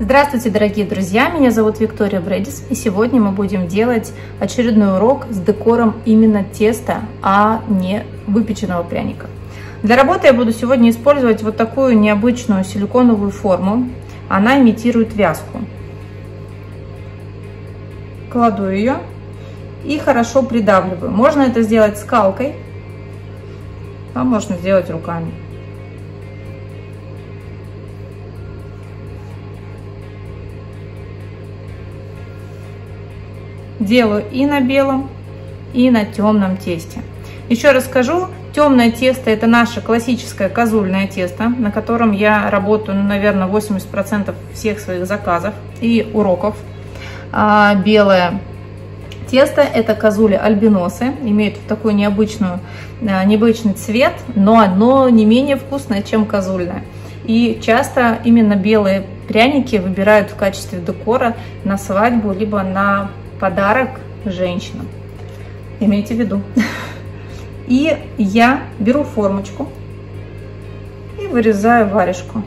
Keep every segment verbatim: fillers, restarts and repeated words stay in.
Здравствуйте, дорогие друзья! Меня зовут Виктория Бредис, и сегодня мы будем делать очередной урок с декором именно теста, а не выпеченного пряника. Для работы я буду сегодня использовать вот такую необычную силиконовую форму. Она имитирует вязку. Кладу ее и хорошо придавливаю. Можно это сделать скалкой, а можно сделать руками. Делаю и на белом, и на темном тесте. Еще раз скажу, темное тесто — это наше классическое козульное тесто, на котором я работаю, ну, наверное, восемьдесят процентов всех своих заказов и уроков. А белое тесто — это козули альбиносы, имеют такой необычную, необычный цвет, но оно не менее вкусное, чем козульное. И часто именно белые пряники выбирают в качестве декора на свадьбу, либо на подарок женщинам. Имейте в виду. И я беру формочку и вырезаю варежку.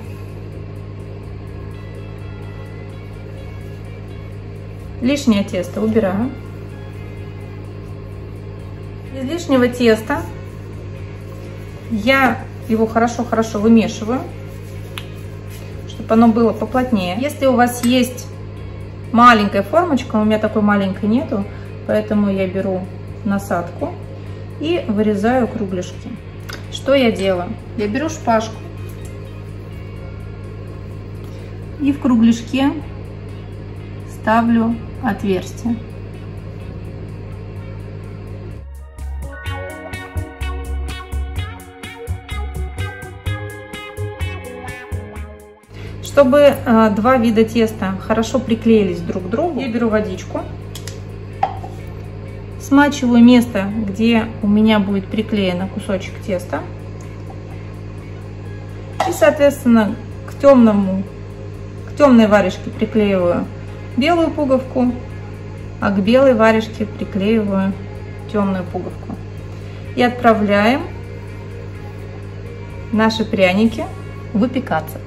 Лишнее тесто убираю. Из лишнего теста я его хорошо-хорошо вымешиваю, чтобы оно было поплотнее. Если у вас есть маленькая формочка, у меня такой маленькой нету, поэтому я беру насадку и вырезаю кругляшки. Что я делаю? Я беру шпажку и в кругляшке ставлю отверстие. Чтобы два вида теста хорошо приклеились друг к другу, я беру водичку, смачиваю место, где у меня будет приклеен кусочек теста. И, соответственно, к, темному, к темной варежке приклеиваю белую пуговку, а к белой варежке приклеиваю темную пуговку. И отправляем наши пряники выпекаться.